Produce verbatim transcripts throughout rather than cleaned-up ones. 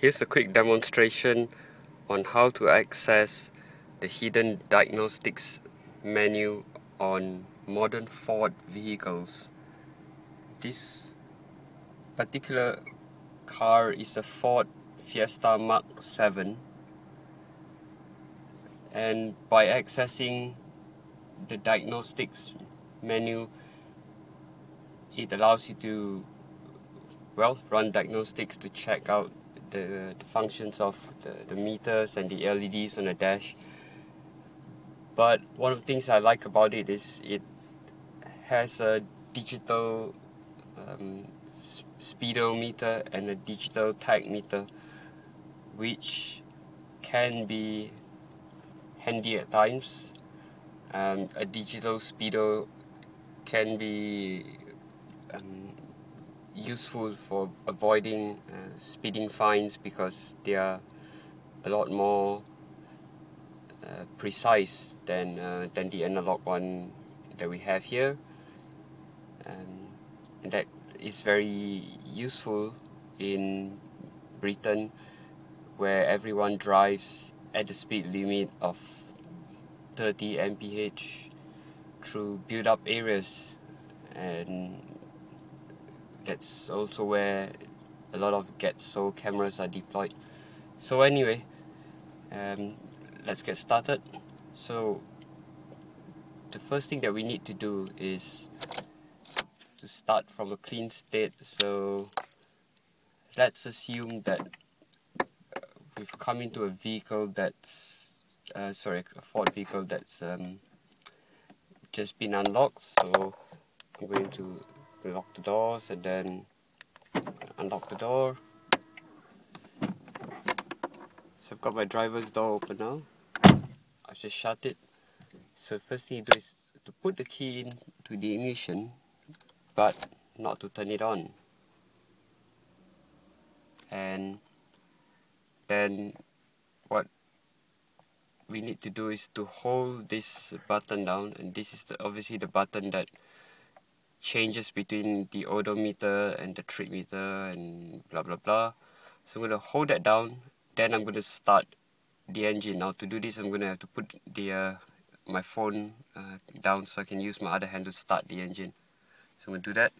Here's a quick demonstration on how to access the hidden diagnostics menu on modern Ford vehicles. This particular car is a Ford Fiesta Mark seven, and by accessing the diagnostics menu, it allows you to well run diagnostics to check out the, the functions of the, the meters and the L E Ds on the dash. But one of the things I like about it is it has a digital um, speedometer and a digital tag meter, which can be handy at times. Um, a digital speedo can be um, useful for avoiding uh, speeding fines because they are a lot more uh, precise than uh, than the analog one that we have here, um, and that is very useful in Britain, where everyone drives at the speed limit of thirty miles per hour through built-up areas, and that's also where a lot of GetSo cameras are deployed. So anyway, um, let's get started. So the first thing that we need to do is to start from a clean state. So let's assume that we've come into a vehicle that's Uh, sorry, a Ford vehicle that's um, just been unlocked. So I'm going to lock the doors and then unlock the door. So I've got my driver's door open now. I've just shut it. So first thing you do is to put the key into the ignition, but not to turn it on. And then what we need to do is to hold this button down, and this is the, obviously the button that changes between the odometer and the trip meter and blah blah blah. So I'm going to hold that down, then I'm going to start the engine. Now to do this, I'm going to have to put the uh, my phone uh, down so I can use my other hand to start the engine. So I'm going to do that.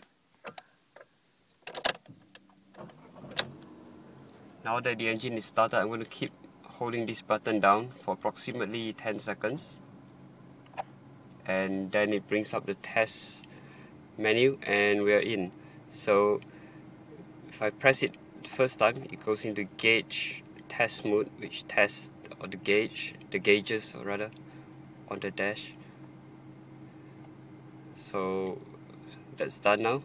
Now that the engine is started, I'm going to keep holding this button down for approximately ten seconds, and then it brings up the test menu and we're in. So if I press it the first time, it goes into gauge test mode, which tests or the gauge the gauges or rather on the dash. So that's done now,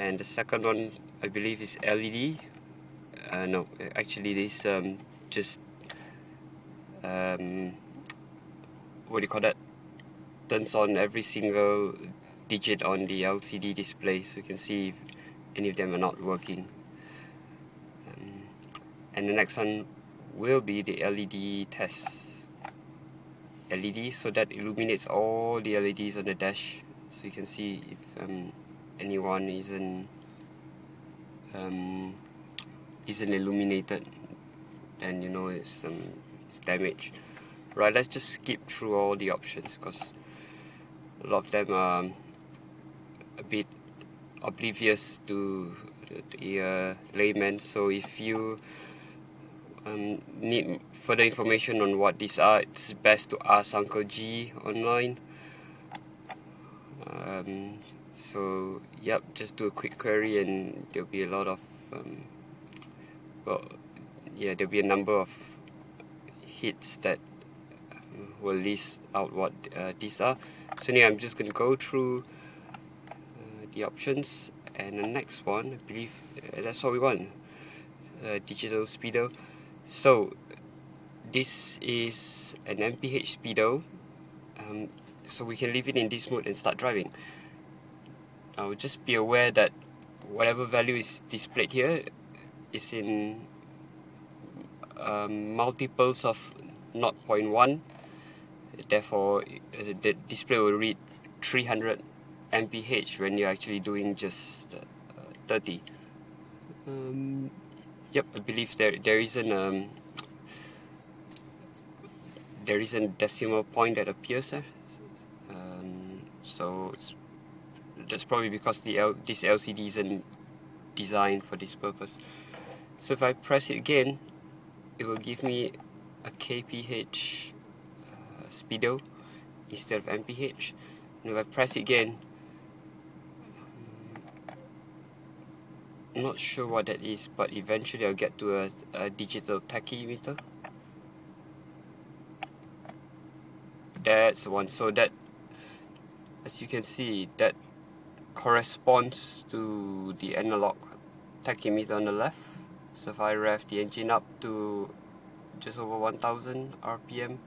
and the second one I believe is L E D. Uh, no, actually this um, just Um, what do you call that? Turns on every single digit on the L C D display, so you can see if any of them are not working. Um, and the next one will be the L E D test. L E D, so that illuminates all the L E Ds on the dash, so you can see if um, anyone isn't um, isn't illuminated, then you know it's um, it's damaged. Right, let's just skip through all the options because a lot of them are a bit oblivious to the uh, layman. So if you um, need further information on what these are, it's best to ask Uncle G online. Um, so yep, just do a quick query and there'll be a lot of um, well. Yeah, there'll be a number of hits that will list out what uh, these are. So anyway, I'm just going to go through uh, the options, and the next one, I believe uh, that's what we want, uh, digital speedo. So this is an M P H speedo, um, so we can leave it in this mode and start driving. Now just be aware that whatever value is displayed here is in Um, multiples of zero point one, therefore uh, the display will read three hundred miles per hour when you're actually doing just uh, thirty. Um, Yep, I believe there there is an um, there is a decimal point that appears there. Um, so it's, that's probably because the L this L C D isn't designed for this purpose. So if I press it again, it will give me a K P H uh, speedo instead of M P H. And if I press it again, I'm not sure what that is, but eventually I'll get to a, a digital tachymeter. That's the one. So that, as you can see, that corresponds to the analog tachymeter on the left. So if I rev the engine up to just over one thousand R P M,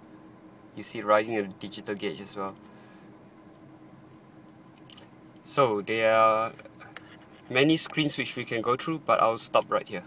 you see rising of the digital gauge as well. So there are many screens which we can go through, but I'll stop right here.